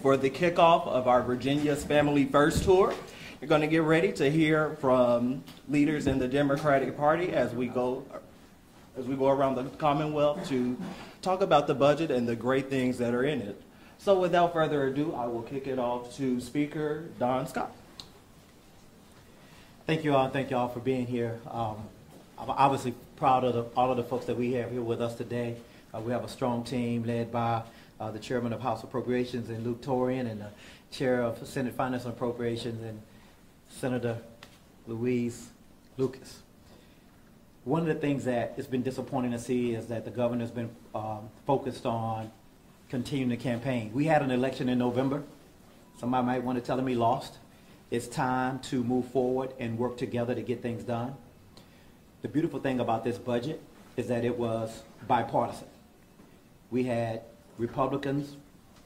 for the kickoff of our Virginia's Family First Tour. You're going to get ready to hear from leaders in the Democratic Party as we go around the Commonwealth to talk about the budget and the great things that are in it. So without further ado, I will kick it off to Speaker Don Scott. Thank you all. Thank you all for being here. I'm obviously proud of all of the folks that we have here with us today. We have a strong team led by the Chairman of House Appropriations and Luke Torian, and the Chair of Senate Finance and Appropriations and Senator Louise Lucas. One of the things that has been disappointing to see is that the governor's been focused on continuing the campaign. We had an election in November. Somebody might want to tell him he lost. It's time to move forward and work together to get things done. The beautiful thing about this budget is that it was bipartisan. We had Republicans,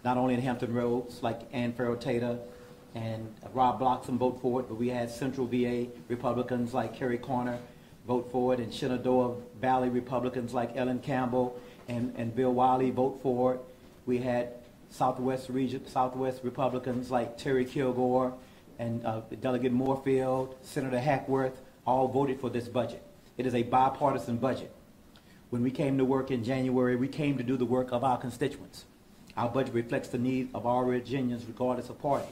not only in Hampton Roads, like Ann Ferretta and Rob Bloxham vote for it, but we had Central VA Republicans like Kerry Corner vote for it, and Shenandoah Valley Republicans like Ellen Campbell and Bill Wiley vote for it. We had Southwest Republicans like Terry Kilgore and Delegate Moorefield, Senator Hackworth, all voted for this budget. It is a bipartisan budget. When we came to work in January, we came to do the work of our constituents. Our budget reflects the needs of all Virginians regardless of party.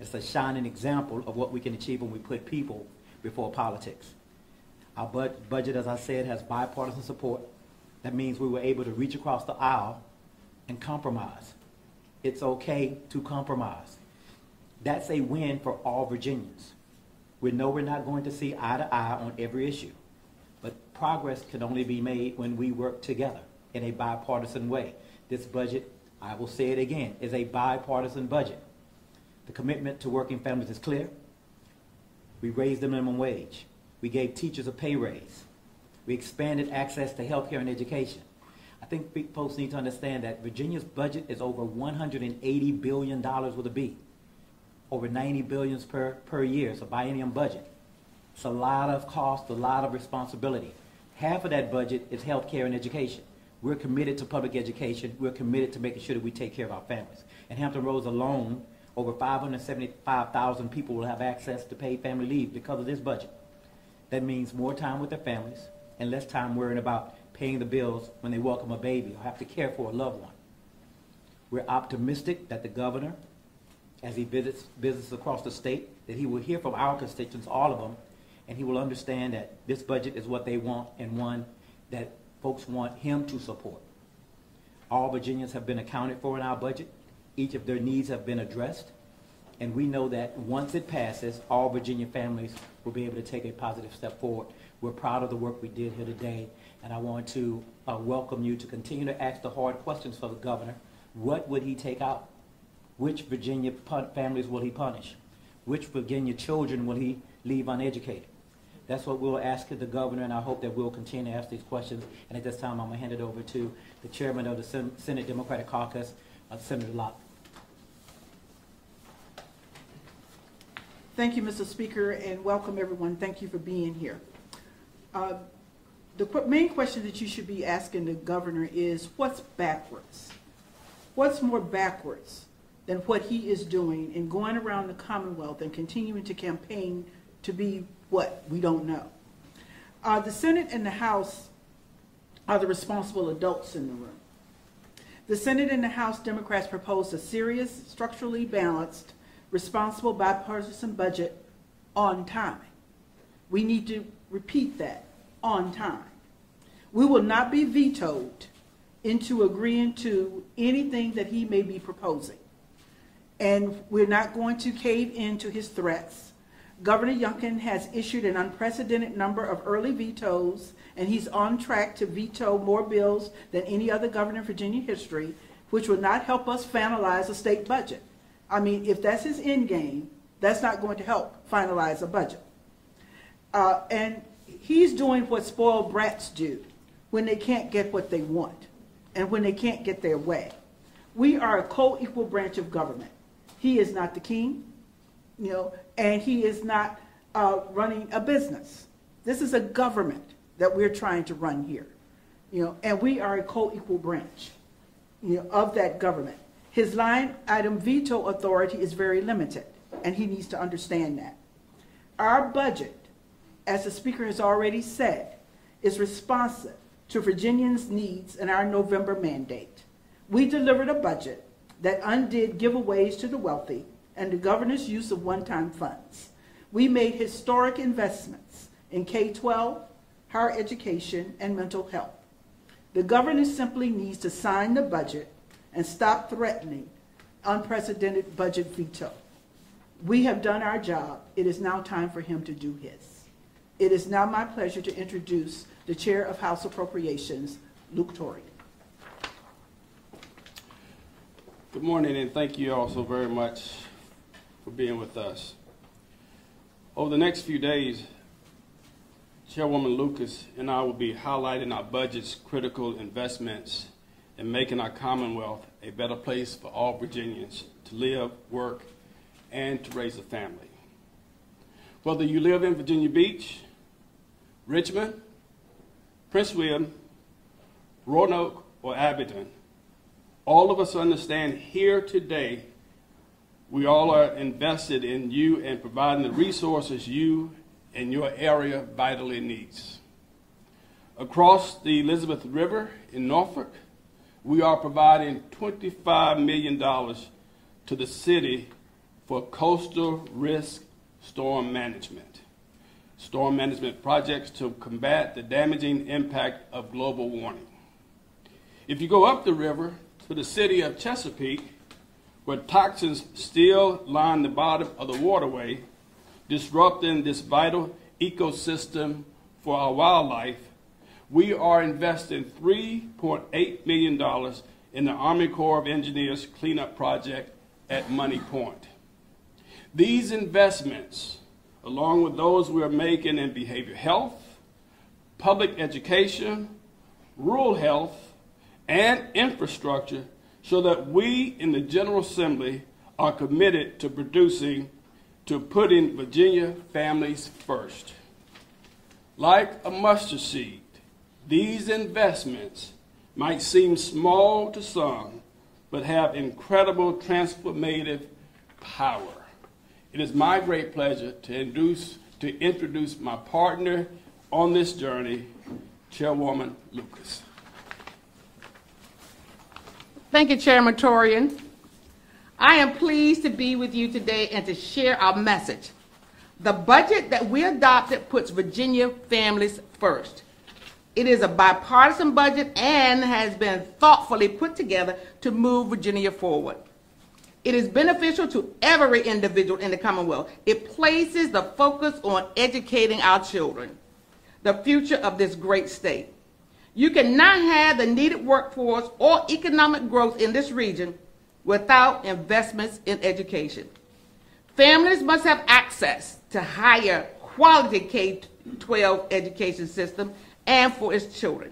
It's a shining example of what we can achieve when we put people before politics. Our budget, as I said, has bipartisan support. That means we were able to reach across the aisle and compromise. It's okay to compromise. That's a win for all Virginians. We know we're not going to see eye to eye on every issue, but progress can only be made when we work together in a bipartisan way. This budget, I will say it again, is a bipartisan budget. The commitment to working families is clear. We raised the minimum wage. We gave teachers a pay raise. We expanded access to health care and education. I think folks need to understand that Virginia's budget is over $180 billion with a B. Over $90 billion per year. It's a biennium budget. It's a lot of cost, a lot of responsibility. Half of that budget is health care and education. We're committed to public education. We're committed to making sure that we take care of our families. In Hampton Roads alone, over 575,000 people will have access to paid family leave because of this budget. That means more time with their families and less time worrying about paying the bills when they welcome a baby or have to care for a loved one. We're optimistic that the governor, as he visits businesses across the state, that he will hear from our constituents, all of them, and he will understand that this budget is what they want and one that folks want him to support. All Virginians have been accounted for in our budget. Each of their needs have been addressed, and we know that once it passes, all Virginia families will be able to take a positive step forward. We're proud of the work we did here today, and I want to welcome you to continue to ask the hard questions for the governor. What would he take out? Which Virginia families will he punish? Which Virginia children will he leave uneducated? That's what we'll ask the governor, and I hope that we'll continue to ask these questions. And at this time, I'm going to hand it over to the chairman of the Senate Democratic Caucus, Senator Locke. Thank you, Mr. Speaker, and welcome everyone. Thank you for being here. The main question that you should be asking the governor is, what's backwards? What's more backwards than what he is doing and going around the Commonwealth and continuing to campaign to be what? We don't know. The Senate and the House are the responsible adults in the room. The Senate and the House Democrats proposed a serious, structurally balanced, responsible bipartisan budget on time. We need to repeat that, on time. We will not be vetoed into agreeing to anything that he may be proposing. And we're not going to cave into his threats. Governor Youngkin has issued an unprecedented number of early vetoes, and he's on track to veto more bills than any other governor in Virginia history, which will not help us finalize a state budget. I mean, if that's his end game, that's not going to help finalize a budget. And he's doing what spoiled brats do when they can't get what they want and when they can't get their way. We are a co-equal branch of government. He is not the king, you know, and he is not running a business. This is a government that we're trying to run here, you know, and we are a co-equal branch, you know, of that government. His line item veto authority is very limited, and he needs to understand that. Our budget, as the speaker has already said, is responsive to Virginians' needs in our November mandate. We delivered a budget that undid giveaways to the wealthy and the governor's use of one-time funds. We made historic investments in K-12, higher education, and mental health. The governor simply needs to sign the budget and stop threatening unprecedented budget veto. We have done our job. It is now time for him to do his. It is now my pleasure to introduce the Chair of House Appropriations, Luke Torrey. Good morning, and thank you all so very much for being with us. Over the next few days, Chairwoman Lucas and I will be highlighting our budget's critical investments in making our Commonwealth a better place for all Virginians to live, work, and to raise a family. Whether you live in Virginia Beach, Richmond, Prince William, Roanoke, or Abingdon, all of us understand here today we all are invested in you and providing the resources you and your area vitally needs. Across the Elizabeth River in Norfolk, we are providing $25 million to the city for coastal risk storm management projects to combat the damaging impact of global warming. If you go up the river to the city of Chesapeake, where toxins still line the bottom of the waterway, disrupting this vital ecosystem for our wildlife, we are investing $3.8 million in the Army Corps of Engineers cleanup project at Money Point. These investments, along with those we are making in behavioral health, public education, rural health, and infrastructure, so that we in the General Assembly are committed to putting Virginia families first. Like a mustard seed, these investments might seem small to some, but have incredible transformative power. It is my great pleasure to introduce my partner on this journey, Chairwoman Lucas. Thank you, Chairman Torian. I am pleased to be with you today and to share our message. The budget that we adopted puts Virginia families first. It is a bipartisan budget and has been thoughtfully put together to move Virginia forward. It is beneficial to every individual in the Commonwealth. It places the focus on educating our children, the future of this great state. You cannot have the needed workforce or economic growth in this region without investments in education. Families must have access to higher quality K-12 education system and for its children.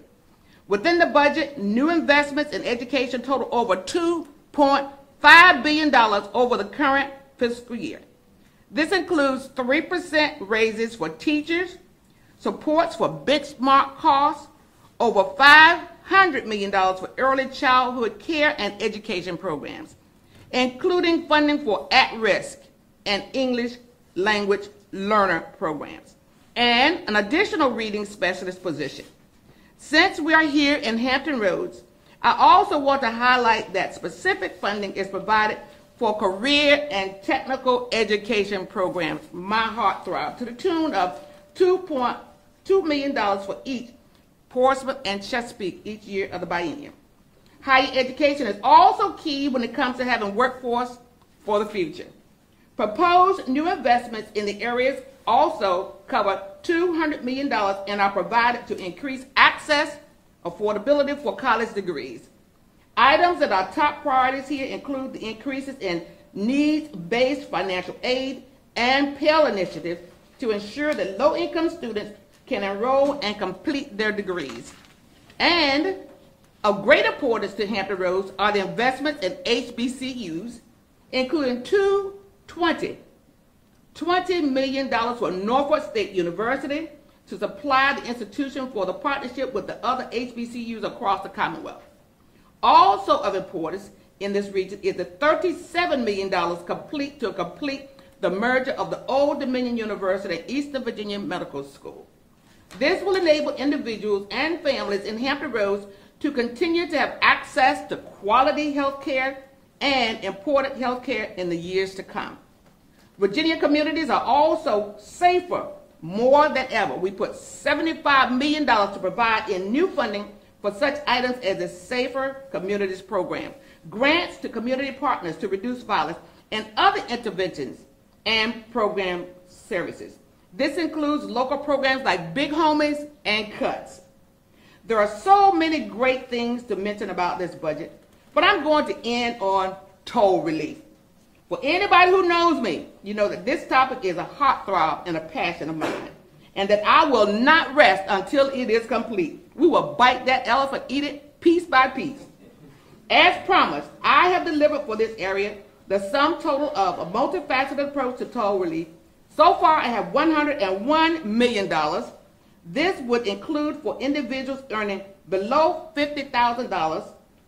Within the budget, new investments in education total over $2.5 billion over the current fiscal year. This includes 3% raises for teachers, supports for benchmark costs, over $500 million for early childhood care and education programs, including funding for at-risk and English language learner programs, and an additional reading specialist position. Since we are here in Hampton Roads, I also want to highlight that specific funding is provided for career and technical education programs, my heart throb, to the tune of $2.2 million for each Portsmouth and Chesapeake each year of the biennium. Higher education is also key when it comes to having workforce for the future. Proposed new investments in the areas also cover $200 million and are provided to increase access, affordability for college degrees. Items that are top priorities here include the increases in needs-based financial aid and Pell initiatives to ensure that low-income students can enroll and complete their degrees. And of great importance to Hampton Roads are the investments in HBCUs, including $20 million for Norfolk State University to supply the institution for the partnership with the other HBCUs across the Commonwealth. Also of importance in this region is the $37 million to complete the merger of the Old Dominion University and Eastern Virginia Medical School. This will enable individuals and families in Hampton Roads to continue to have access to quality health care and important health care in the years to come. Virginia communities are also safer more than ever. We put $75 million to provide in new funding for such items as the Safer Communities Program, grants to community partners to reduce violence, and other interventions and program services. This includes local programs like Big Homies and Cuts. There are so many great things to mention about this budget, but I'm going to end on toll relief. For anybody who knows me, you know that this topic is a heartthrob and a passion of mine, and that I will not rest until it is complete. We will bite that elephant, eat it piece by piece. As promised, I have delivered for this area the sum total of a multifaceted approach to toll relief. So far, I have $101 million. This would include for individuals earning below $50,000,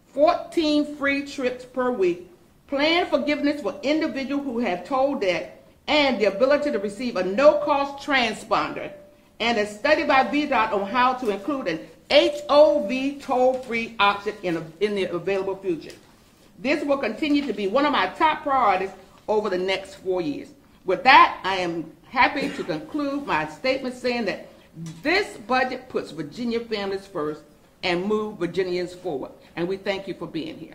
14 free trips per week, plan forgiveness for individuals who have toll debt, and the ability to receive a no-cost transponder, and a study by VDOT on how to include an HOV toll-free option in the available future. This will continue to be one of my top priorities over the next 4 years. With that, I am happy to conclude my statement saying that this budget puts Virginia families first and moves Virginians forward. And we thank you for being here.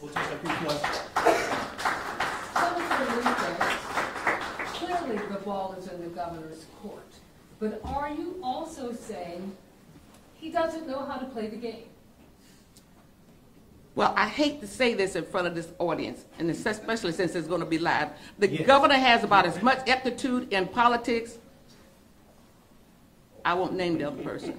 We'll take a few questions. Clearly the ball is in the governor's court, but are you also saying he doesn't know how to play the game? Well, I hate to say this in front of this audience, and especially since it's going to be live. The governor has about as much aptitude in politics. I won't name the other person.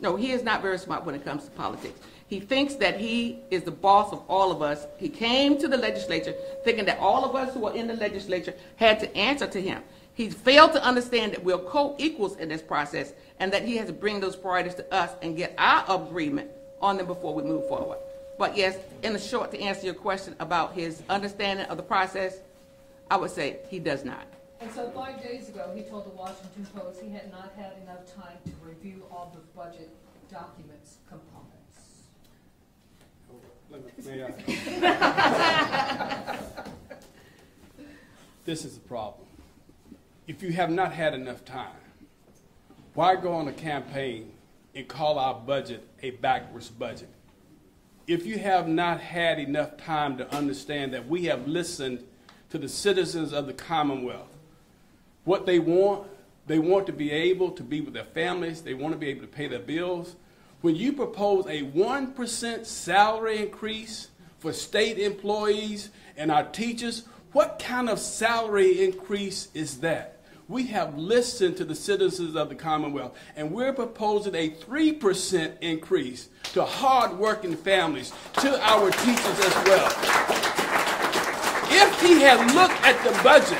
No, he is not very smart when it comes to politics. He thinks that he is the boss of all of us. He came to the legislature thinking that all of us who are in the legislature had to answer to him. He failed to understand that we're co-equals in this process and that he has to bring those priorities to us and get our agreement on them before we move forward. But yes, in the short, to answer your question about his understanding of the process, I would say he does not. And so 5 days ago, he told the Washington Post he had not had enough time to review all the budget documents components. This is the problem. If you have not had enough time, why go on a campaign and call our budget a backwards budget? If you have not had enough time to understand that we have listened to the citizens of the Commonwealth, what they want to be able to be with their families, they want to be able to pay their bills. When you propose a 1% salary increase for state employees and our teachers, what kind of salary increase is that? We have listened to the citizens of the Commonwealth, and we're proposing a 3% increase to hard-working families, to our teachers as well. If he had looked at the budget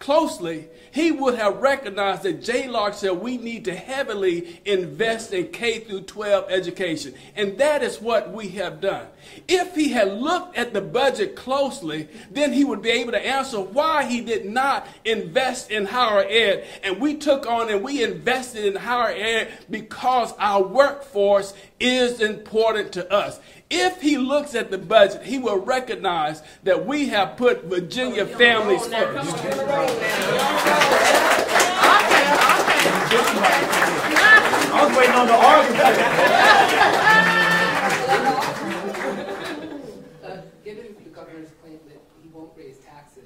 closely, he would have recognized that J-Lark said we need to heavily invest in K-12 education, and that is what we have done. If he had looked at the budget closely, then he would be able to answer why he did not invest in higher ed, and we took on and we invested in higher ed because our workforce is important to us. If he looks at the budget, he will recognize that we have put Virginia families first. I was waiting on the argument. Given the governor's claim that he won't raise taxes,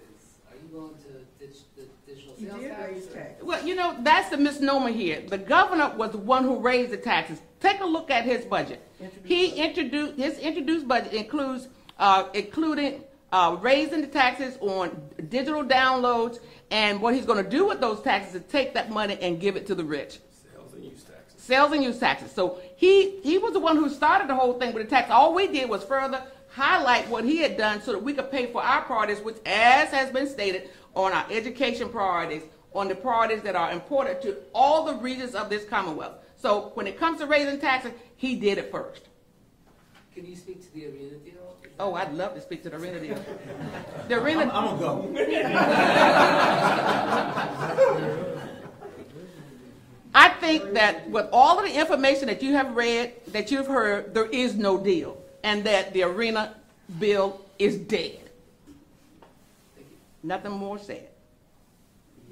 are you willing to ditch the digital sales tax? Well, you know, that's the misnomer here. The governor was the one who raised the taxes. Take a look at his budget. His introduced budget includes raising the taxes on digital downloads, and what he's going to do with those taxes is take that money and give it to the rich. Sales and use taxes. Sales and use taxes. So he was the one who started the whole thing with the tax. All we did was further highlight what he had done so that we could pay for our priorities, which, as has been stated, on our education priorities, on the priorities that are important to all the regions of this Commonwealth. So when it comes to raising taxes, he did it first. Can you speak to the immunity at all? Oh, I'd love to speak to the Renadill. The Renadill. I'm going to go. I think that with all of the information that you have read, that you've heard, there is no deal, and that the arena bill is dead. Nothing more said.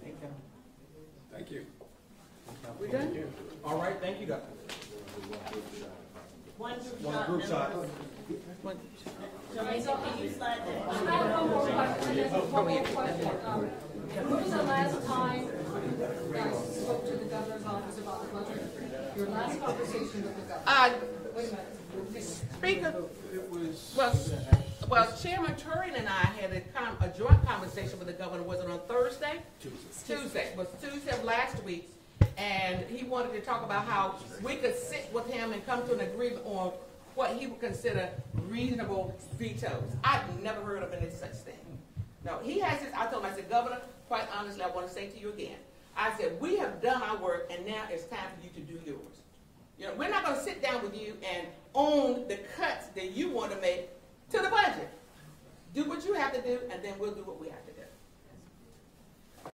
Thank you. Thank you. We done? All right. Thank you, Doctor. One group shot. One. Can you slide that? I have one more question. Just one question. When was the last time that you spoke to the governor's office about the budget? Your last conversation with the governor. Wait a minute. Speaker, well, Chairman Torian and I had a joint conversation with the governor. Was it on Thursday? Tuesday. It was Tuesday of last week. And he wanted to talk about how we could sit with him and come to an agreement on what he would consider reasonable vetoes. I've never heard of any such thing. No, he has this. I told him, I said, Governor, quite honestly, I want to say to you again. I said, we have done our work, and now it's time for you to do yours. You know, we're not going to sit down with you and own the cuts that you want to make to the budget. Do what you have to do, and then we'll do what we have to do.